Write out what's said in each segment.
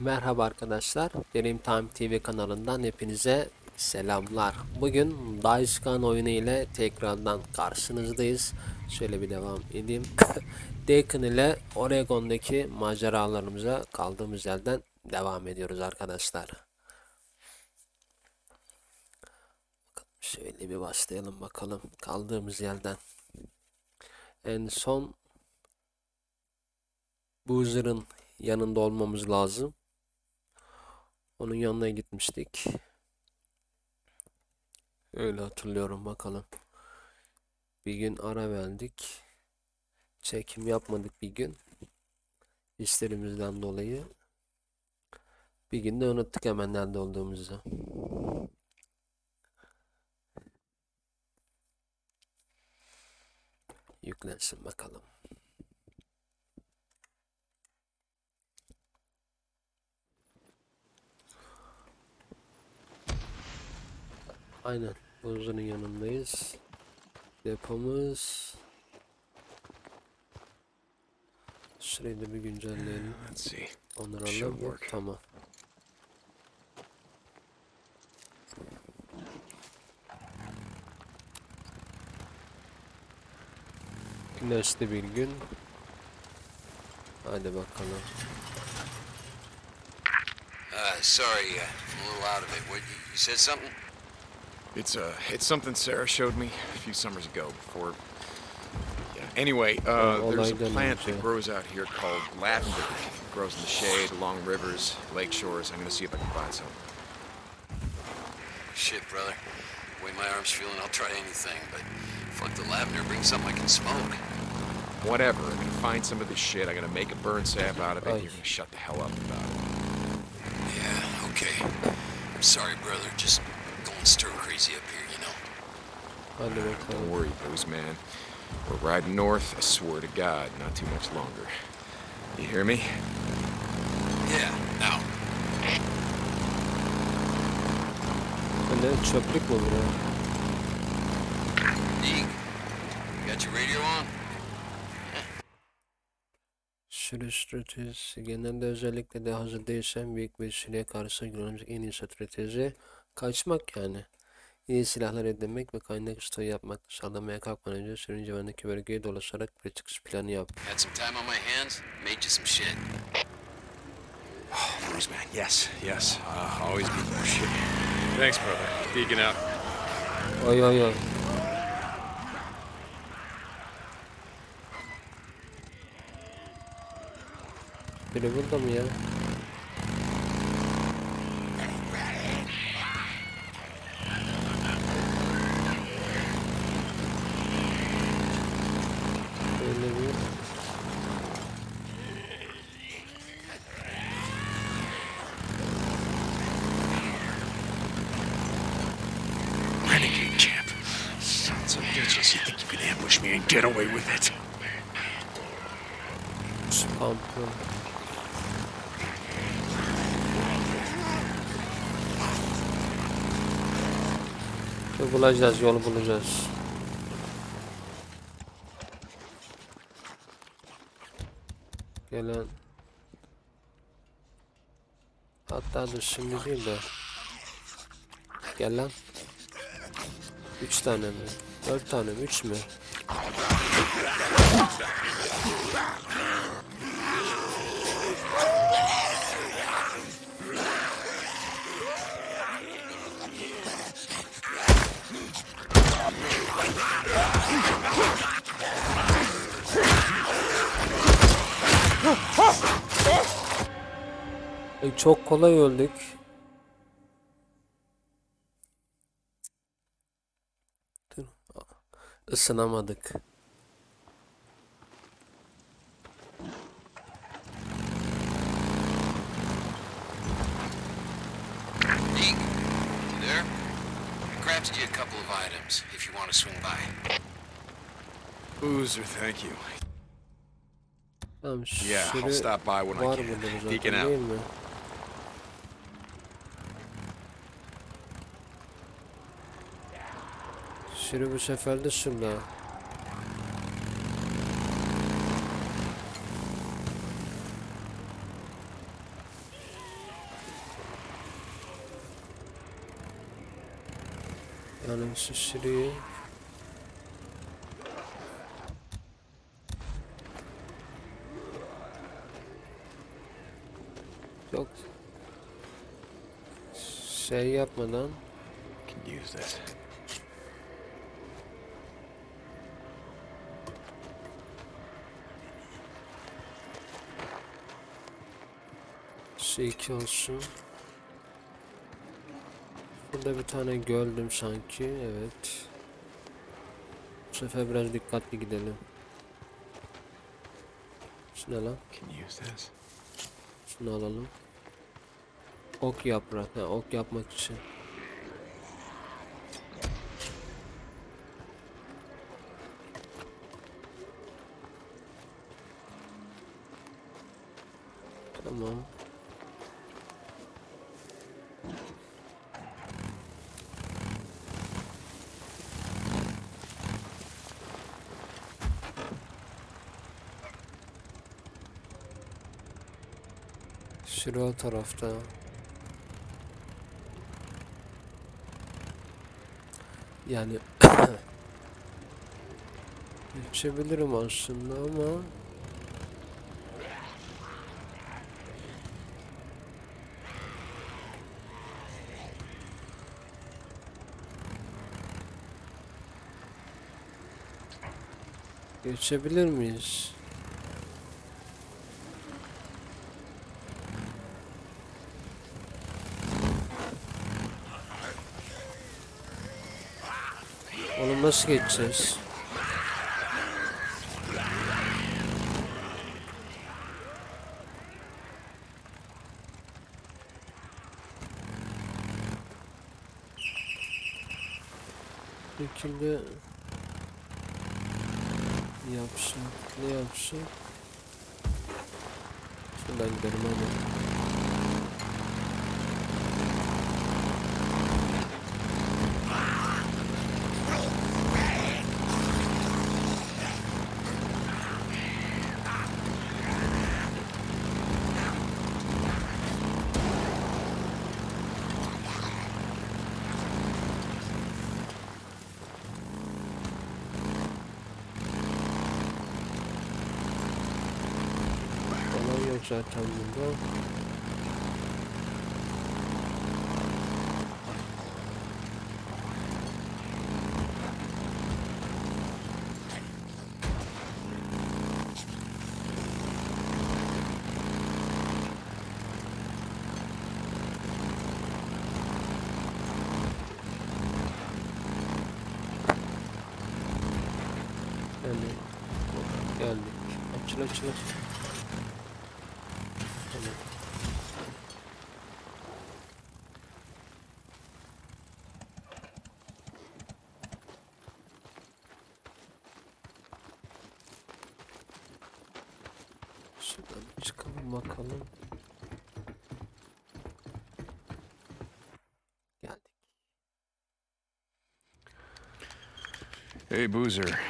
Merhaba arkadaşlar, Dreamtime TV kanalından hepinize selamlar. Bugün Days Gone oyunu ile tekrardan karşınızdayız. Şöyle bir devam edeyim. Deacon ile Oregon'daki maceralarımıza kaldığımız yerden devam ediyoruz arkadaşlar. Şöyle bir başlayalım bakalım kaldığımız yerden. En son Boozer'ın yanında olmamız lazım. Onun yanına gitmiştik. Öyle hatırlıyorum bakalım. Bir gün ara verdik. Çekim yapmadık bir gün. İşlerimizden dolayı. Bir gün de unuttuk hemen nerede olduğumuzu. Yüklensin bakalım. Aynen, Boozer'ın yanındayız. Depomuz. Şurayı da bir güncelleyelim. Onları alalım. Tamam. Güneşli bir gün. Hadi bakalım. Sorry, I'm a little out of it. What, you said something? It's something Sarah showed me a few summers ago before. Yeah. Anyway, there's a plant that grows out here called lavender. It grows in the shade along rivers, lake shores. I'm gonna see if I can find some. Shit, brother. The way my arm's feeling, I'll try anything, but fuck the lavender, bring something I can smoke. Whatever. I'm gonna find some of this shit. I'm gonna make a burn sap out of it. And you're gonna shut the hell up about it. Yeah. Okay. I'm sorry, brother. Just. Stir crazy up here, you know. Don't worry, Booze, man. We're riding north, I swear to God, not too much longer. You hear me? Yeah, now. Deke, you got your radio on? Sürüş stratejisi genelde özellikle de hazır değilsen büyük bir süreye karşı görülecek en iyi strateji kaçmak yani. İyi silahlar edinmek ve kaynak stoğu yapmak. Saldırmaya kalkmadan önce sürün civarındaki bölgeyi dolaşarak bir çıkış planı yap. Oy oy oy. Biri burada mı ya? Get away with it. Bulacağız, yolu bulacağız. Gelen. Hatta dur şimdi değil de. Gelen. 3 tane mi? 4 tane mi? 3 mü? Çok kolay öldük. Dur. Isınamadık. Boozer, thank you. Yeah, I'll stop by when I can. Deacon out. Sürü bu sefer de sürme. Running to Syria. Yok. Şey yapmadan. Can use this. Şey olsun. Burada bir tane gördüm sanki, evet. Bu sefer biraz dikkatli gidelim. Şuna lan. Şunu alalım. Ok yaprak, ha, ok yapmak için. Tamam. Şurada tarafta. Yani geçebilirim aslında ama geçebilir miyiz? Nasıl geçeceğiz? Şimdi yapsın, ne yapsın? Şuradan gidelim hadi. Zaten burada. Geldik. Geldik. Açıl açıl. Çıkalım bakalım. Geldik. Hey Boozer.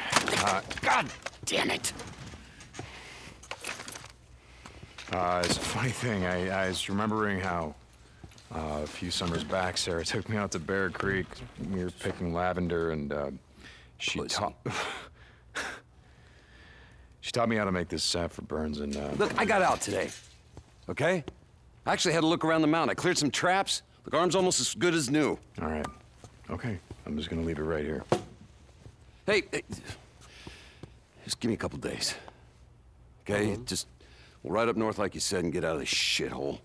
God damn it. It's a funny thing. I was remembering how a few summers back Sarah took me out to Bear Creek. We were picking lavender and she taught She taught me how to make this sap for burns and Look, I got out today, okay? I actually had to look around the mountain. I cleared some traps. The arm's almost as good as new. All right, okay. I'm just gonna leave it right here. Hey, just give me a couple days, okay? Just, we'll ride up north like you said and get out of this shithole.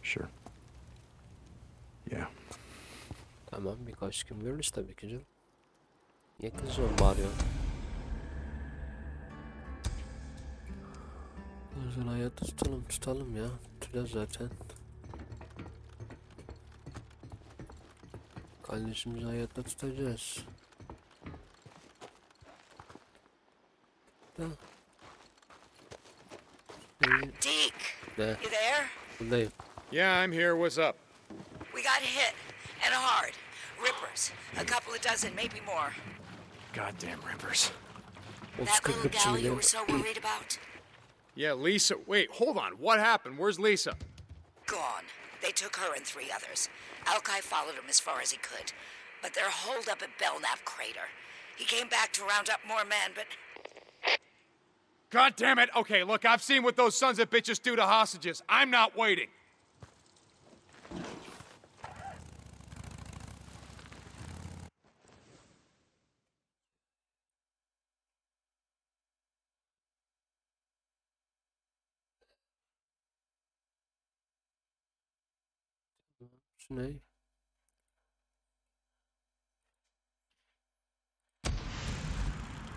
Sure. Yeah. Tamam, birkaç gün görürüz tabii ki canım. Niye kızıyorsun bağırıyorsun? Güzel hayatı tutalım ya. Tutacağız zaten. Kardeşimizi hayatta tutacağız. Da. Deke, you there? Buradayım. Yeah, I'm here. What's up? We got hit and hard. Rippers, a couple of dozen, maybe more. Goddamn Rippers. That little gal you were so worried about. Yeah, Lisa. Wait, hold on. What happened? Where's Lisa? Gone. They took her and 3 others. Alkai followed him as far as he could. but they're holed up at Belknap Crater. He came back to round up more men, but... God damn it! Okay, look, I've seen what those sons of bitches do to hostages. I'm not waiting. No.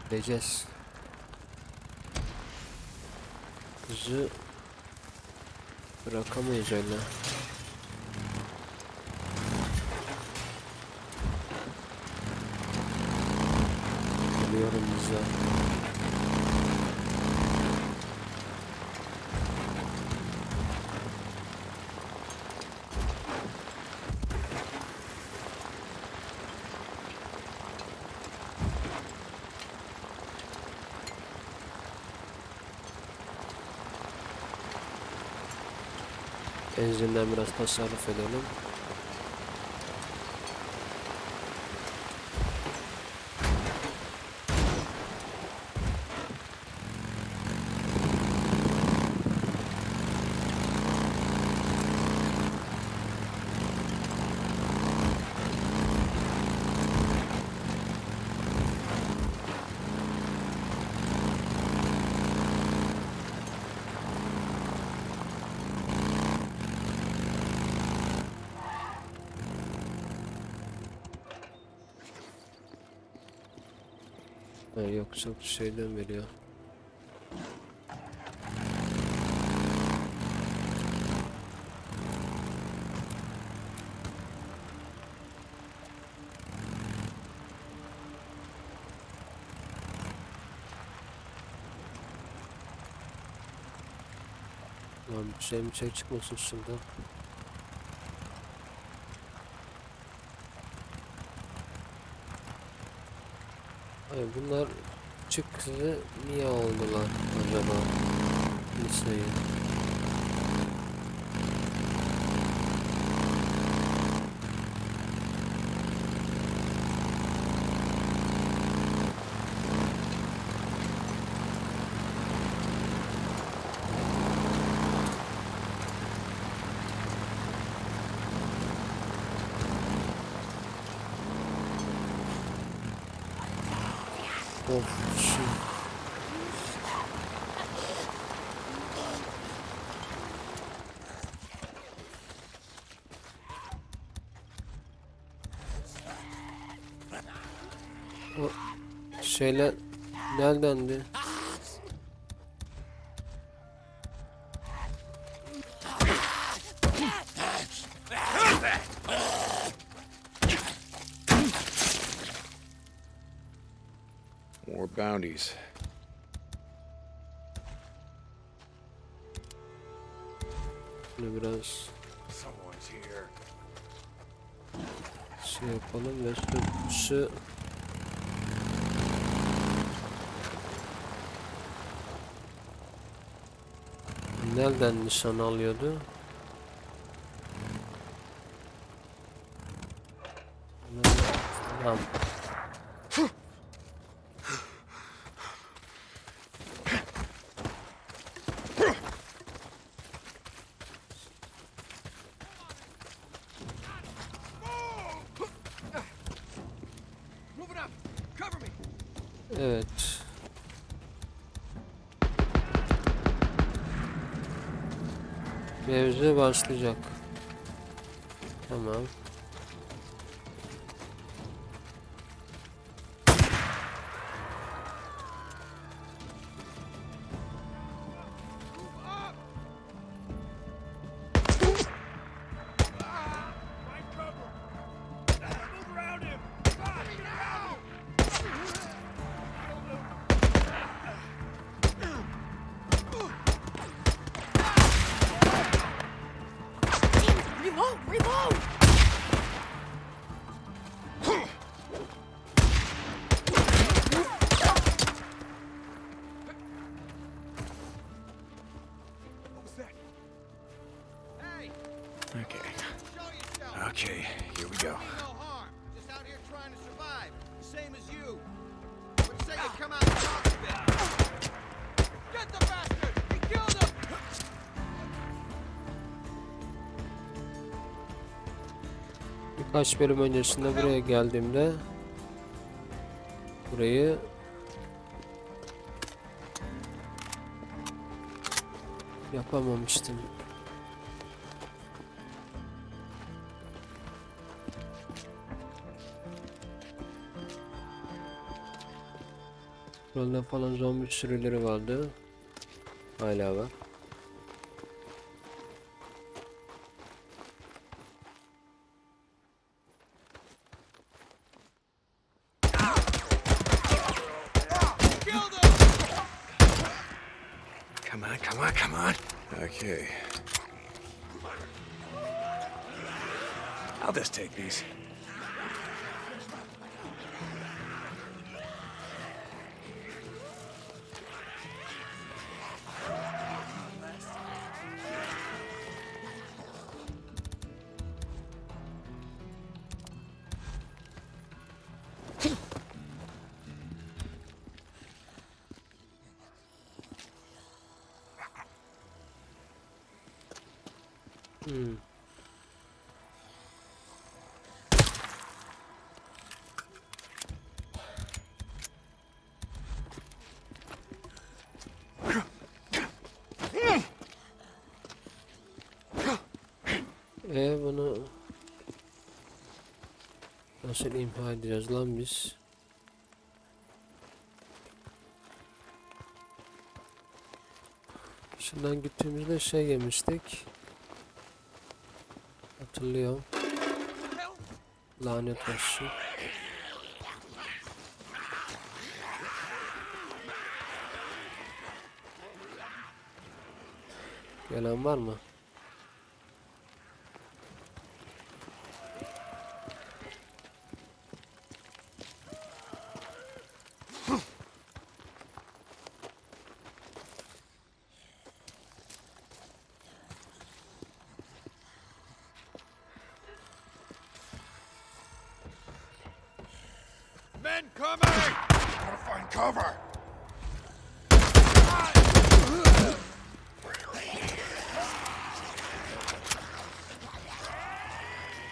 They just... Zı... Bırakamayız öyle. Biliyorum bizi. Benzinden biraz tasarruf edelim. Yok çok şeyden veriyor. Lan bir şey mi çıkmasın şimdi? Hayır, bunlar çıktı niye oldular acaba? Liseye. O şeyler neredendi? More bounties. Şimdi biraz şey yapalım ve şu nereden nişan alıyordu? Tamam. Evet. Mevzu başlayacak. Tamam. Okay, here we go. Birkaç bölüm öncesinde buraya geldiğimde burayı yapamamıştım. Burada falan zombi sürüleri vardı. Hala var. Come on. Okay. I'll just take these. Bunu nasıl imha edeceğiz lan biz? Şundan gittiğimizde şey yemiştik. Hatırlıyorum. Lanet olsun. Gelen var mı?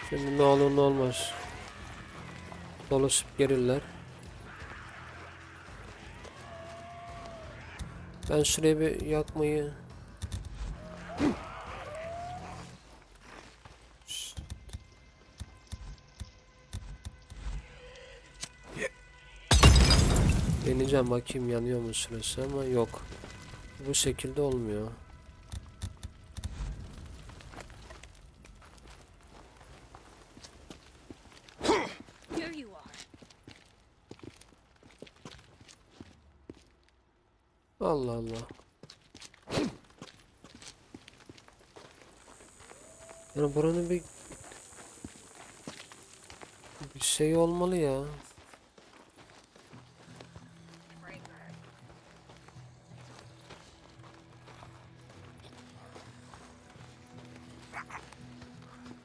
Şimdi ne olur ne olmaz dolaşıp gelirler. Ben şuraya bir yakmayı deneyeceğim, bakayım yanıyor mu şurası, ama yok, bu şekilde olmuyor. Allah Allah. Yani buranın bir şey olmalı ya.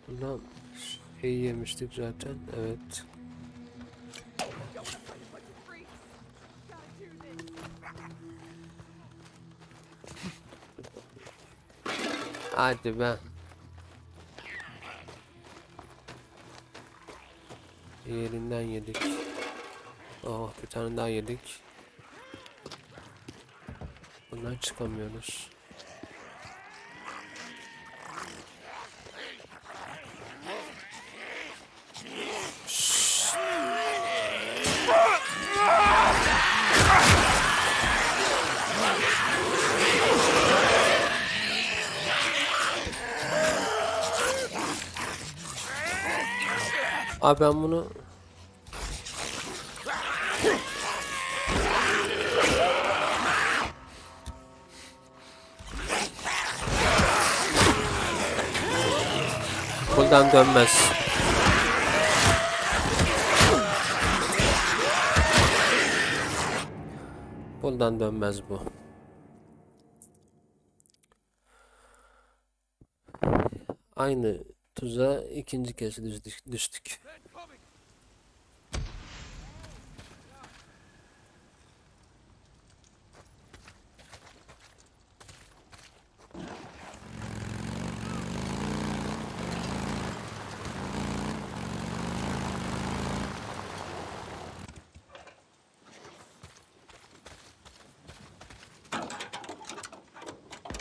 Bundan şey yemiştik zaten, evet. Hadi be. Yerinden yedik. Oh, bir tane daha yedik. Bundan çıkamıyoruz. Abi ben bunu buradan dönmez. Buradan dönmez bu. Aynı tuzağa ikinci kez düştük.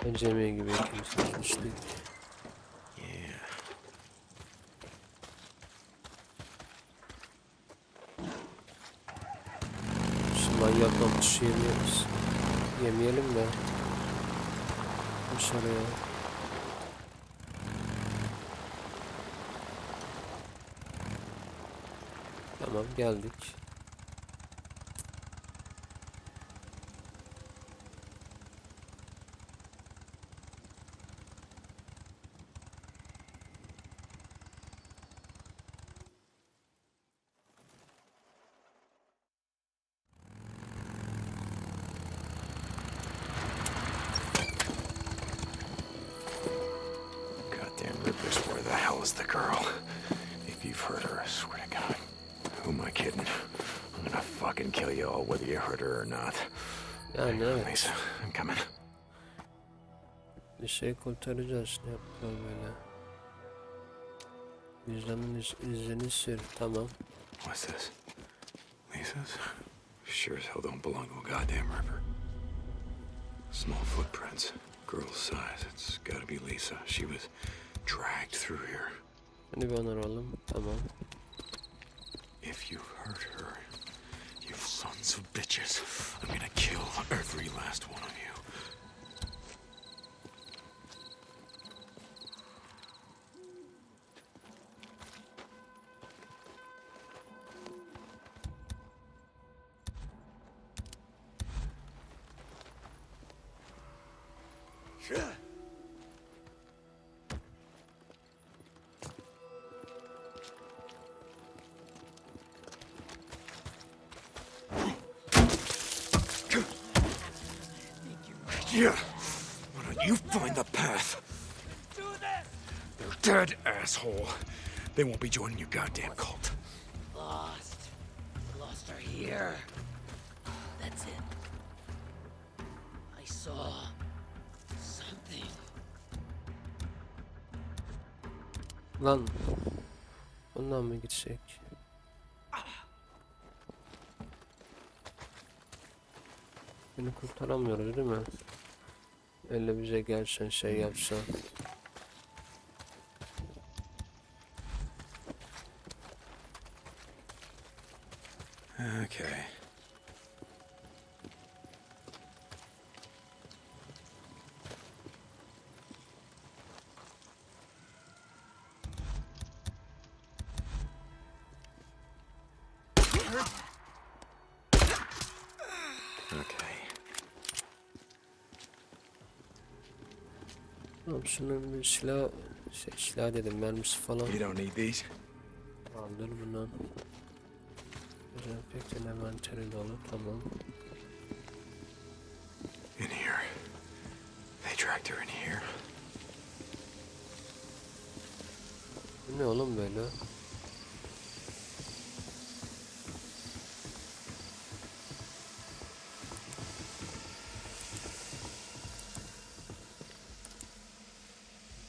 Będziemy ich w jakimś sensie szli. Şuna düşeyimiz. Yemeyelim de. Dışarıya. Tamam geldik. Neyse, I'm coming. Bir şey kurtaracağız, ne yapalım böyle? Vicdanın izini sür, tamam. What's this? Lisa's? Sure as hell don't belong to a goddamn river. Small footprints, girl's size. It's gotta be Lisa. She was dragged through here. Hadi bir onaralım, tamam. If you've heard her. You sons of bitches. I'm gonna kill every last one of you. Asshole. They won't be joining your goddamn cult. Lost. Lost her here. That's it. I saw something. Lan. Ondan mı gitsek? Beni kurtaramıyoruz değil mi? Elle bize gelsen şey yapsan. Okay. Şunun silah, silah dedim, mermisi falan. You don't need these. Aldır bundan. Pekten envanteri dolu, tamam. In here. They dragged her in here. Bu ne oğlum böyle?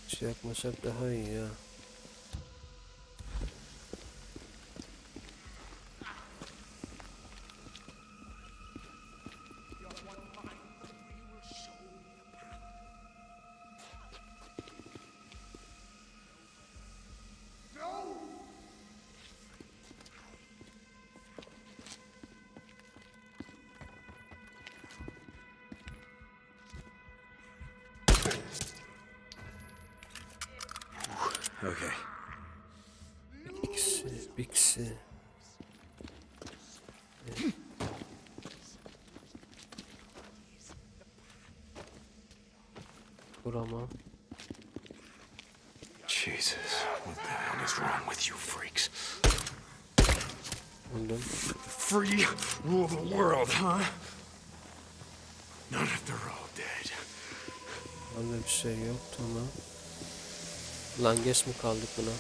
Hiç yakmasak daha iyi ya. Jesus, what the hell is wrong with you freaks? The free rule of the world, huh? Not if they're all dead. Vallahi bir şey yok, tamam. Lan geç mi kaldık buna?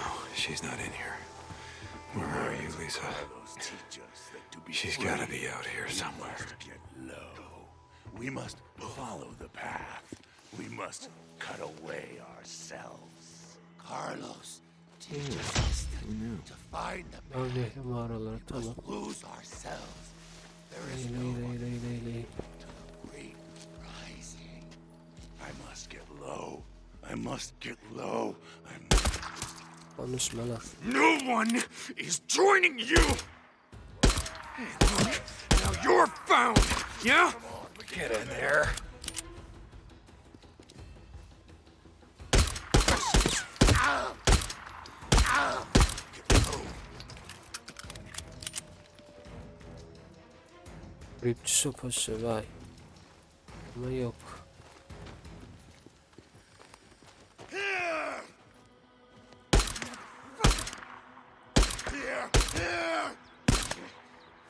No, she's not in here. Where are you, Lisa? She's gotta be out here somewhere. We must follow the path. We must cut away ourselves. Carlos, Genius. Who knew? To find the man, we must lose ourselves. There is no one to the great rising. I must get low. I must get low. No one is joining you. Hey, look, now you're found. Yeah? Come on, get in there. Rip supası vay. Ama yok.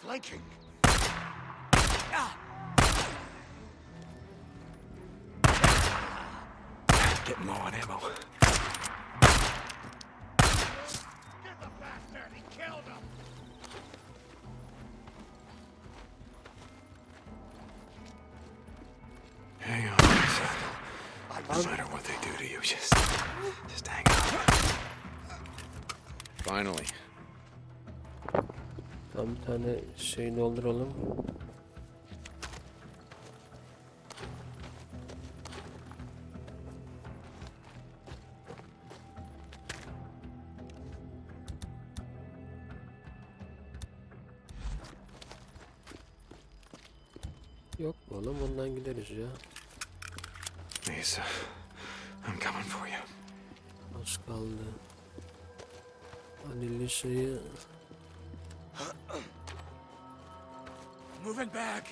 Flanking. Getting low on ammo. No matter what they do to you, just hang on. Finally. Tam bir tane şey dolduralım. Yok oğlum, ondan gideriz ya. Lisa, I'm coming for you. Az kaldı. Hadi Lisa'yı... Moving back.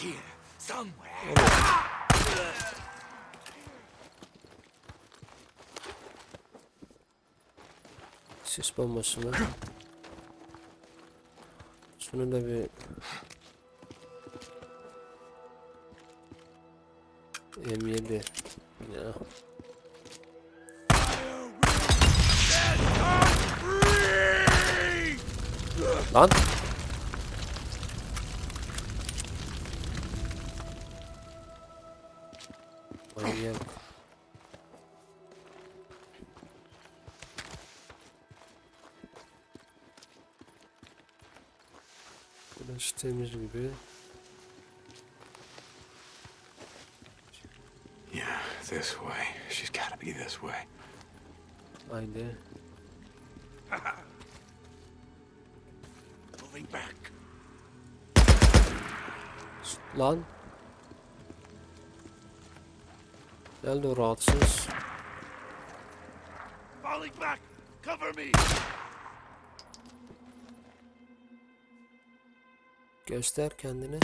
Here, somewhere. Sis bombasını. Şunu da bir... M7 ya. Lan. Manyak. Burası temiz gibi. This way. She's got to be this way. I did. Moving back. Lan. Geldi rahatsız. Falling back. Cover me. Göster kendini.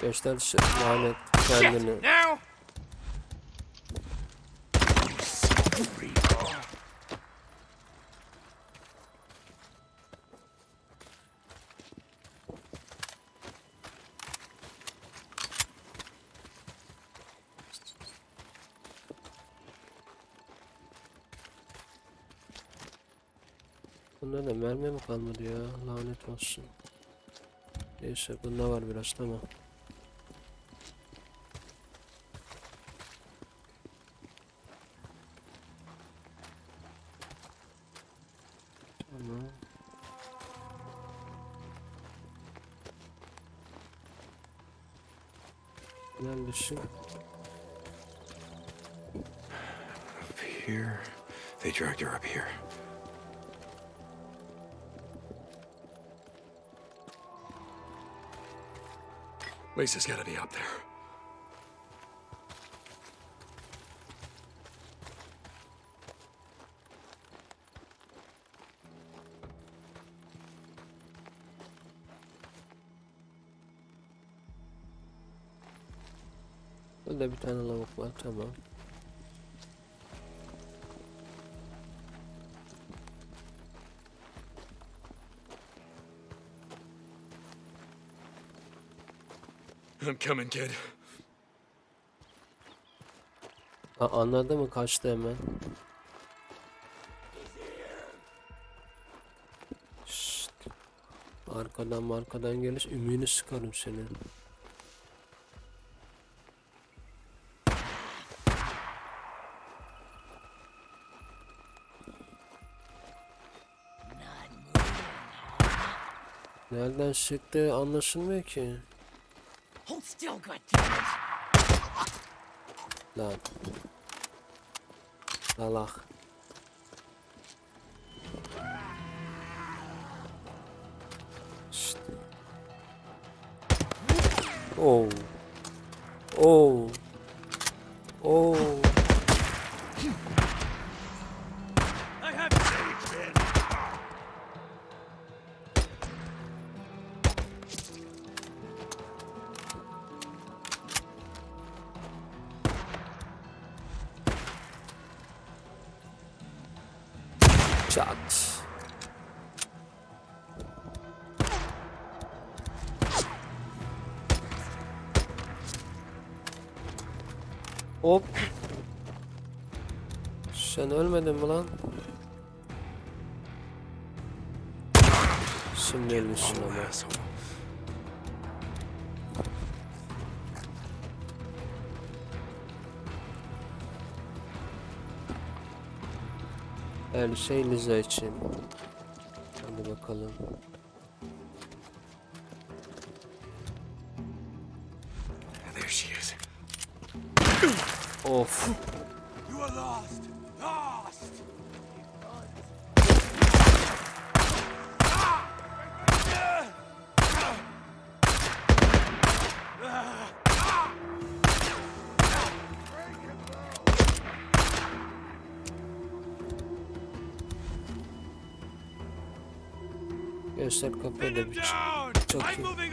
Göster lanet kendini. Bunda da mermi mi kalmadı ya? Lanet olsun. Neyse bunda var biraz, tamam. Up here, they dragged her up here. Lisa's gotta be up there. Burada bir tane lavuk var, tamam. I'm coming, kid. Anladı mı? Kaçtı hemen. Şşt. Arkadan gelir. Ümüğünü sıkarım seni. Nereden çıktı anlaşılmıyor ki. Lan. Salak. Şşt. Oh. Oh. Oh. Shots. Hop. Sen ölmedin mi lan? Şimdi ölmüşsün ama. Her şey Lisa için. Hadi bakalım. There she is. Of. You are lost. Lost. Göster kapıya da bir çok iyi.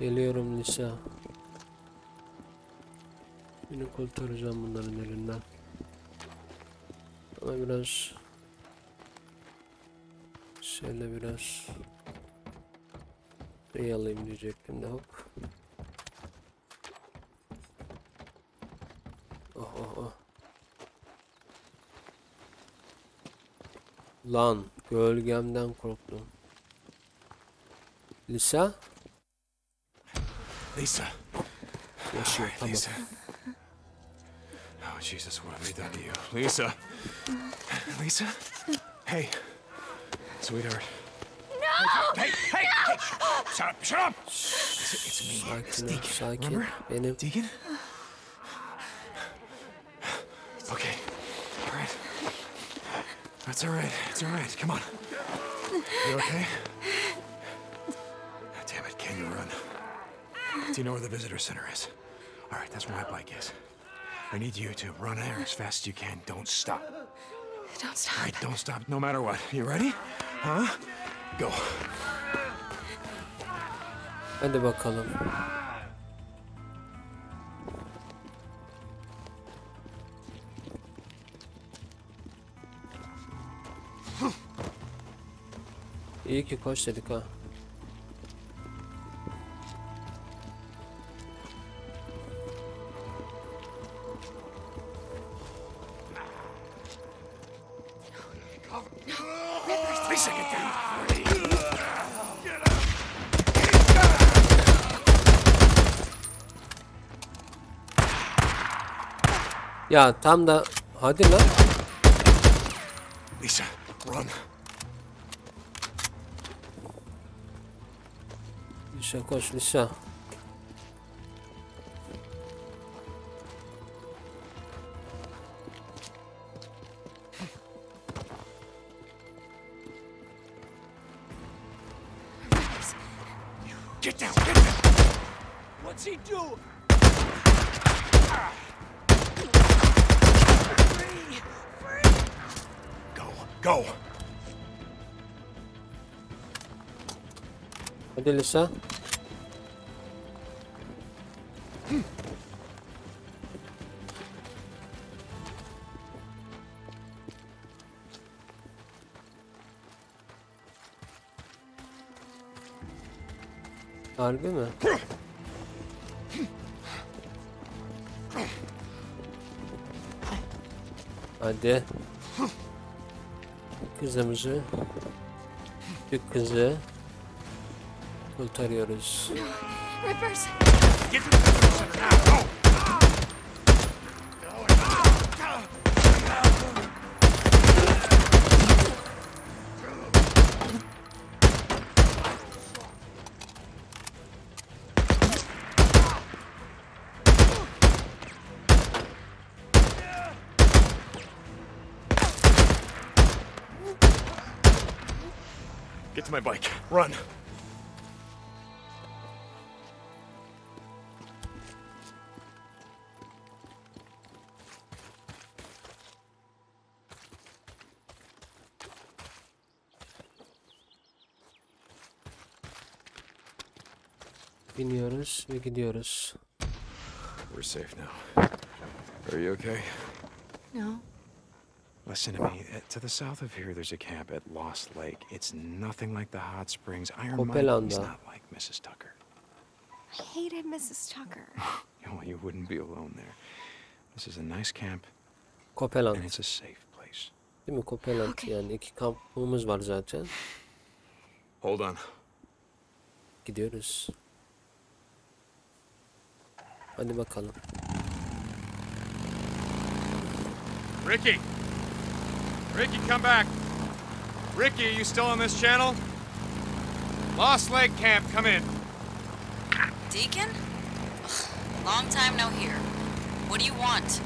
Geliyorum Lisa. Beni kurtaracağım bunların elinden. Ama biraz... Şöyle biraz... İyi alayım diyecektim de hop. Oh oh oh. Lan gölgemden korktum. Lisa? Lisa. Yaşıyor tamam. Lisa. Oh Jesus, what have I done to you? Lisa. Lisa? Hey. Sweetheart. No! Hey, hey, no! Hey! Shut up! Shut up! It's me. It's Deacon. Remember? Benim. Deacon? Okay. All right. That's all right. It's all right. Come on. You okay? Damn it! Can you run? Do you know where the visitor center is? All right. That's where my bike is. I need you to run there as fast as you can. Don't stop. Don't stop. All right. Don't stop. No matter what. You ready? Huh? Go. Hadi bakalım. İyi ki koş dedik ha. Ya tam da hadi lan. Lisa, run. Lisa koş Lisa. Get down, get down. What's he do? Go. Hadi Lisa. Harbi mi? Hadi. Kızımızı, küçük kızı kurtarıyoruz. Rippers. Get to my bike. Run. Biniyoruz ve gidiyoruz. We're safe now. Are you okay? No. Listen to me. To the south of here, there's a camp at Lost Lake. It's nothing like the Hot Springs. Iron Mike is not like Mrs. Tucker. I hated Mrs. Tucker. Well, you wouldn't be alone there. This is a nice camp. Copeland. And it's a safe place. Değil mi? Copeland. Okay. Yani iki kampımız var zaten. Hold on. Gidiyoruz. Hadi bakalım. Ricky. Ricky, come back. Ricky, are you still on this channel? Lost Lake Camp, come in. Deacon? Ugh, long time no hear. What do you want?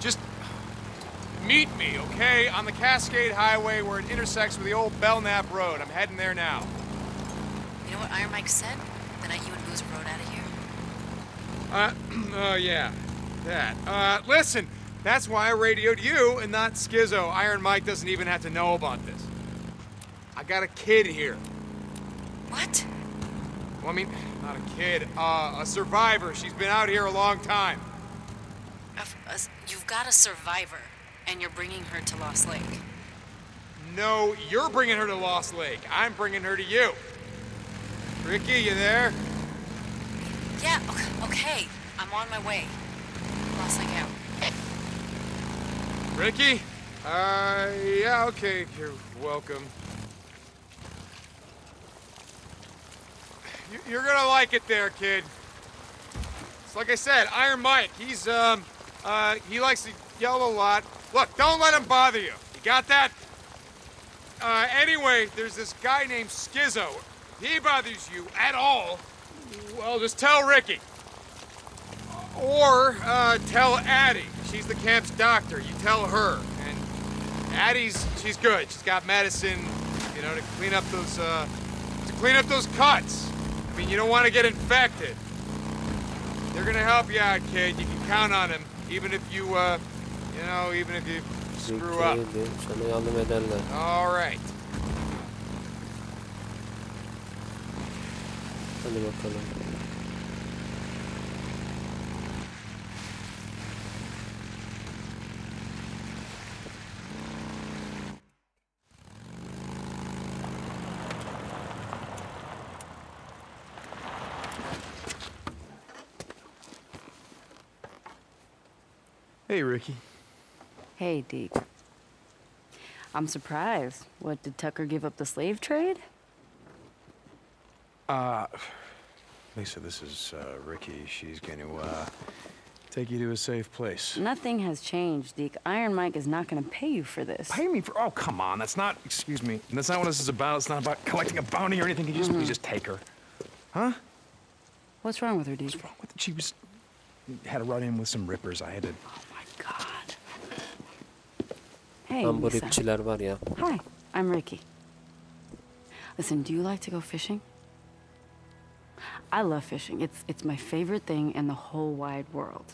Just meet me, okay? On the Cascade Highway where it intersects with the old Belknap Road. I'm heading there now. You know what Iron Mike said? The night you and Boozer rode out of here? Oh yeah, that. Listen. That's why I radioed you and not Schizo. Iron Mike doesn't even have to know about this. I got a kid here. What? Well, I mean, not a kid, a survivor. She's been out here a long time. You've got a survivor, and you're bringing her to Lost Lake. No, you're bringing her to Lost Lake. I'm bringing her to you. Ricky, you there? Yeah, okay. I'm on my way. Lost Lake out. Ricky? Yeah, okay, you're welcome. You're gonna like it there, kid. It's like I said, Iron Mike, he's, he likes to yell a lot. Look, don't let him bother you. You got that? Anyway, there's this guy named Schizo. If he bothers you at all, well, just tell Ricky. Or, tell Addie. She's the camp's doctor. You tell her. And Addie's, she's good. She's got medicine, you know, to clean up those cuts. I mean, you don't want to get infected. They're gonna help you out, kid. You can count on them, even if you, you know, even if you screw up. All right. Hey, Ricky. Hey, Deke. I'm surprised. What, did Tucker give up the slave trade? Lisa, this is, Ricky. She's gonna, take you to a safe place. Nothing has changed, Deke. Iron Mike is not gonna pay you for this. Pay me for... Oh, come on. That's not... Excuse me. That's not what this is about. It's not about collecting a bounty or anything. You just take her. Huh? What's wrong with her, Deke? What's wrong with her? She was... Had a run-in with some rippers. I had to... Hey, Lisa. Hi, I'm Ricky. Listen, do you like to go fishing? I love fishing. It's my favorite thing in the whole wide world.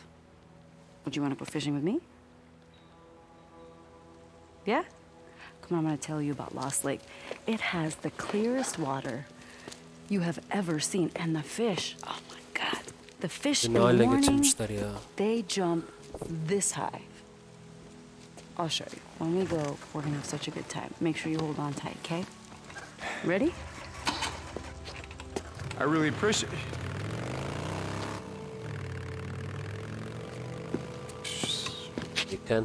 Would you want to go fishing with me? Yeah? Come on, I'm going to tell you about Lost Lake. It has the clearest water you have ever seen. And the fish, oh my God. The fish in the morning, they jump this high. I'll show you. When we go, we're gonna have such a good time. Make sure you hold on tight, okay? Ready? I really appreciate it. You can.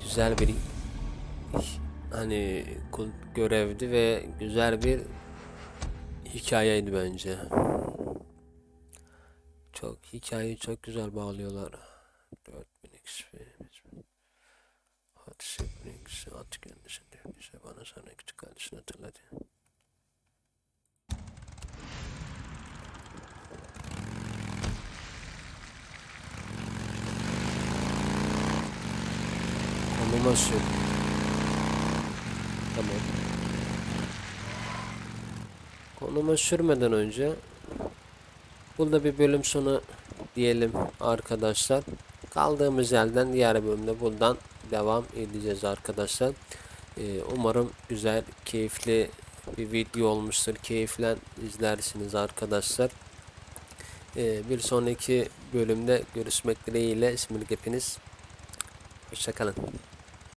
Güzel bir hani görevdi ve güzel bir hikayeydi bence. Çok hikayeyi çok güzel bağlıyorlar. 4000 XP. Hot Springs artık kendisinde bize bana sana küçük kardeşini hatırladı. Anlaması yok. Tamam. Konuma sürmeden önce burada bir bölüm sonu diyelim arkadaşlar. Kaldığımız yerden diğer bölümde buradan devam edeceğiz arkadaşlar. Umarım güzel, keyifli bir video olmuştur. Keyifle izlersiniz arkadaşlar. Bir sonraki bölümde görüşmek dileğiyle. Şimdilik hepiniz hoşça kalın.